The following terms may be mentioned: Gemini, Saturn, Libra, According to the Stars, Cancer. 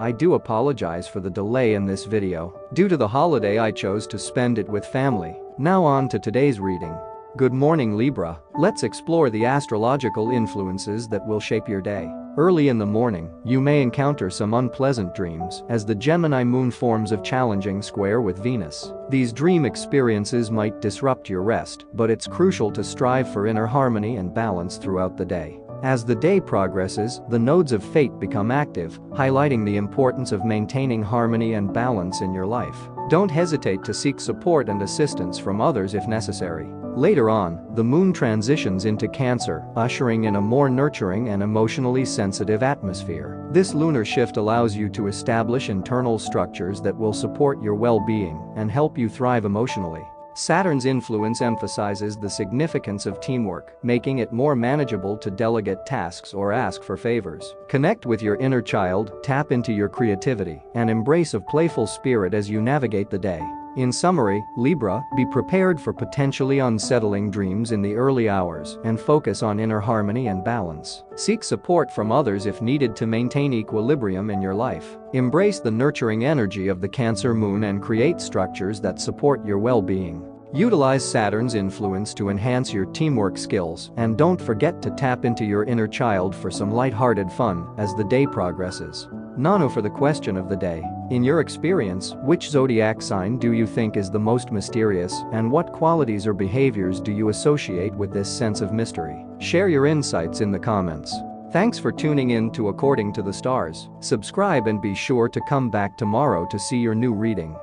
I do apologize for the delay in this video. Due to the holiday, I chose to spend it with family. Now on to today's reading. Good morning, Libra. Let's explore the astrological influences that will shape your day. Early in the morning, you may encounter some unpleasant dreams as the Gemini moon forms a challenging square with Venus. These dream experiences might disrupt your rest, but it's crucial to strive for inner harmony and balance throughout the day. As the day progresses, the nodes of fate become active, highlighting the importance of maintaining harmony and balance in your life. Don't hesitate to seek support and assistance from others if necessary. Later on, the moon transitions into Cancer, ushering in a more nurturing and emotionally sensitive atmosphere. This lunar shift allows you to establish internal structures that will support your well-being and help you thrive emotionally. Saturn's influence emphasizes the significance of teamwork, making it more manageable to delegate tasks or ask for favors. Connect with your inner child, tap into your creativity, and embrace a playful spirit as you navigate the day. In summary, Libra, be prepared for potentially unsettling dreams in the early hours and focus on inner harmony and balance. Seek support from others if needed to maintain equilibrium in your life. Embrace the nurturing energy of the Cancer moon and create structures that support your well-being. Utilize Saturn's influence to enhance your teamwork skills, and don't forget to tap into your inner child for some light-hearted fun as the day progresses. Now for the question of the day. In your experience, which zodiac sign do you think is the most mysterious, and what qualities or behaviors do you associate with this sense of mystery? Share your insights in the comments. Thanks for tuning in to According to the Stars. Subscribe and be sure to come back tomorrow to see your new reading.